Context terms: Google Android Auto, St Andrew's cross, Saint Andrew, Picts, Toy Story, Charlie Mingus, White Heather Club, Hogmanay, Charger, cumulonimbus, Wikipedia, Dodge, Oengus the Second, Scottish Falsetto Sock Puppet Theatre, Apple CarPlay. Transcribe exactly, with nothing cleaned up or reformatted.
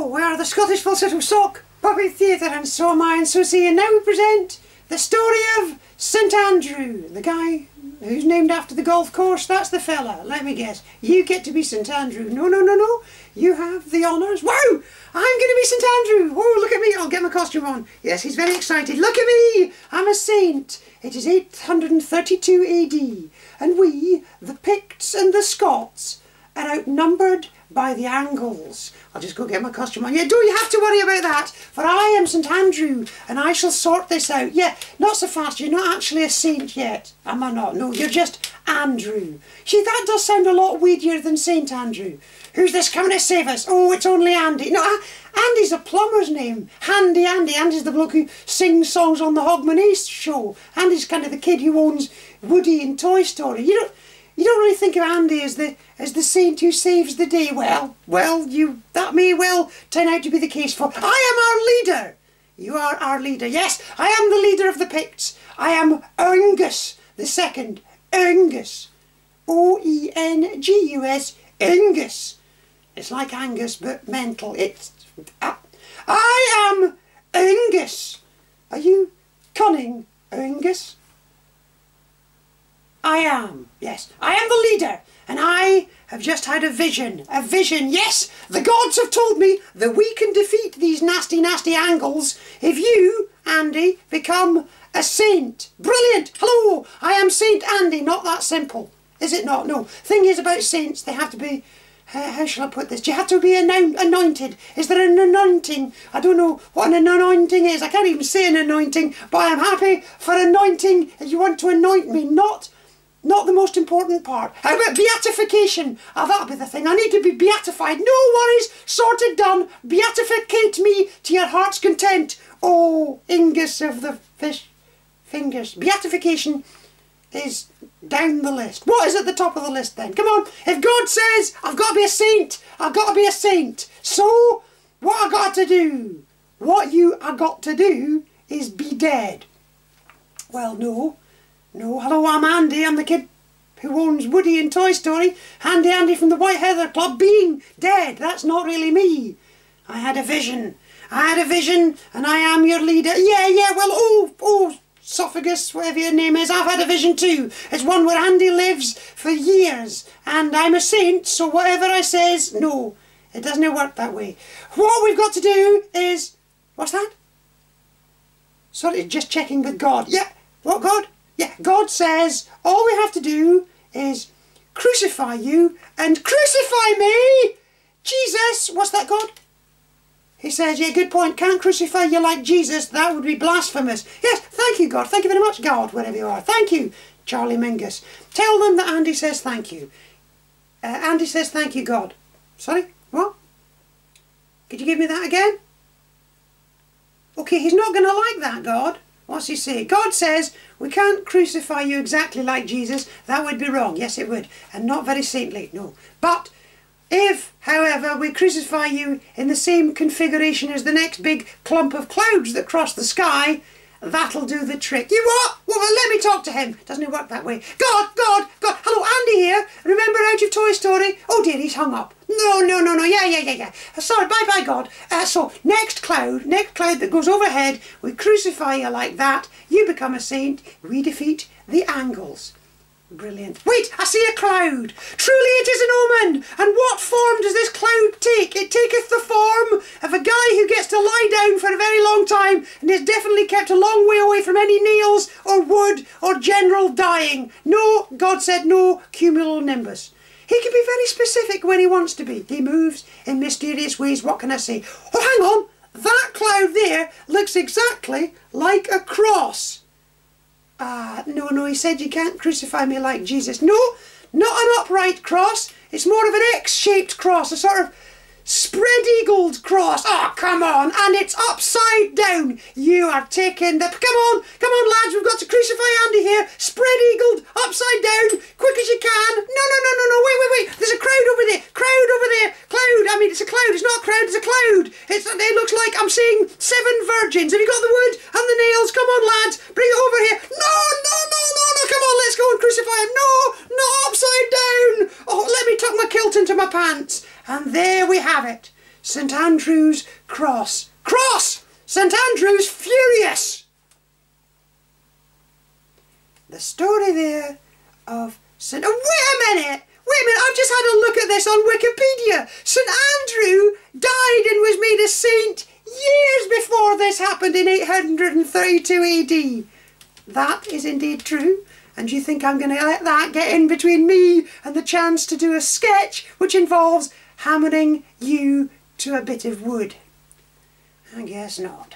Hello, we are the Scottish Falsetto Sock Puppet Theater, and so am I and Susie, and now we present the story of Saint Andrew, the guy who's named after the golf course. That's the fella. Let me guess, you get to be Saint Andrew. No, no, no, no, you have the honours. Wow, I'm going to be Saint Andrew. Whoa, look at me, I'll get my costume on. Yes, he's very excited. Look at me, I'm a saint. It is eight hundred thirty-two A D, and we, the Picts and the Scots, are outnumbered by the Angles. I'll just go get my costume on. Yeah, don't you have to worry about that, for I am St Andrew and I shall sort this out. Yeah, not so fast, you're not actually a saint yet, am I not? No, you're just Andrew. See, that does sound a lot weedier than Saint Andrew. Who's this coming to save us? Oh, it's only Andy. No, Andy's a plumber's name. Handy Andy. Andy's the bloke who sings songs on the Hogmanay show. Andy's kind of the kid who owns Woody in Toy Story. You don't You don't really think of Andy as the as the saint who saves the day. Well, well, you that may well turn out to be the case, for I am our leader. You are our leader. Yes, I am the leader of the Picts. I am Oengus the Second. Oengus, O E N G U S. Oengus. It's like Angus but mental. It's uh, I am Oengus. Are you cunning, Oengus? I am, yes, I am the leader, and I have just had a vision, a vision, yes, the gods have told me that we can defeat these nasty, nasty Angles if you, Andy, become a saint. Brilliant, hello, I am Saint Andy, not that simple, is it not? No, thing is about saints, they have to be, uh, how shall I put this, do you have to be anointed? Is there an anointing? I don't know what an anointing is, I can't even say an anointing, but I am happy for anointing. If you want to anoint me, not... Not the most important part. How about beatification? Ah, oh, that'll be the thing. I need to be beatified. No worries. Sorted, done. Beatificate me to your heart's content. Oh, Ingus of the fish fingers. Beatification is down the list. What is at the top of the list then? Come on. If God says I've got to be a saint, I've got to be a saint. So, what I got to do? What you I got to do is be dead. Well, no. No, hello, I'm Andy, I'm the kid who owns Woody in Toy Story. Handy Andy from the White Heather Club, being dead, that's not really me. I had a vision, I had a vision and I am your leader. Yeah, yeah, well, oh, oh, esophagus, whatever your name is, I've had a vision too. It's one where Andy lives for years and I'm a saint, so whatever I says, no, it doesn't work that way. What we've got to do is, what's that? Sorry, just checking with God. Yeah, what God? Yeah, God says all we have to do is crucify you and crucify me. Jesus, what's that, God? He says, yeah, good point. Can't crucify you like Jesus. That would be blasphemous. Yes, thank you, God. Thank you very much, God, wherever you are. Thank you, Charlie Mingus. Tell them that Andy says thank you. Uh, Andy says thank you, God. Sorry, what? Could you give me that again? Okay, he's not going to like that, God. What's he say? God says, we can't crucify you exactly like Jesus. That would be wrong. Yes, it would. And not very saintly, no. But if, however, we crucify you in the same configuration as the next big clump of clouds that cross the sky, that'll do the trick. You what? Well, let me talk to him. Doesn't it work that way? God, God, God. Hello, Andy here. Remember out of Toy Story? Oh dear, he's hung up. No, no, no, no. Yeah, yeah, yeah, yeah. Uh, sorry, bye-bye, God. Uh, so, next cloud, next cloud that goes overhead, we crucify you like that. You become a saint. We defeat the Angles. Brilliant. Wait, I see a cloud. Truly it is an omen. And what form does this cloud take? It taketh the form of a guy who gets to lie down for a very long time and is definitely kept a long way away from any nails or wood or general dying. No, God said no cumulonimbus. He can be very specific when he wants to be. He moves in mysterious ways. What can I say? Oh, hang on. That cloud there looks exactly like a cross. Ah, no, no, he said you can't crucify me like Jesus. No, not an upright cross. It's more of an X-shaped cross, a sort of spread-eagled cross. Oh, come on, and it's upside down. You are taking the... Come on, come on, lads, we've got to crucify Andy here. Spread-eagled, upside down, quick as you can. No, no, no, no, no, wait, wait, wait. There's a crowd over there, crowd over there. Cloud, I mean, it's a cloud. It's not a crowd, it's a cloud. It's, it looks like I'm seeing seven virgins. Have you got the wood and the nails? Come on, lads, bring it over here. No, no, no, no, no, come on, let's go and crucify him. No, not upside down. Oh, let me tuck my kilt into my pants. And there we have it. St Andrew's cross. Cross! St Andrew's furious! The story there of St... Oh, wait a minute! Wait a minute, I've just had a look at this on Wikipedia. St Andrew died and was made a saint years before this happened in eight hundred thirty-two A D. That is indeed true. And do you think I'm going to let that get in between me and the chance to do a sketch which involves hammering you to a bit of wood? I guess not.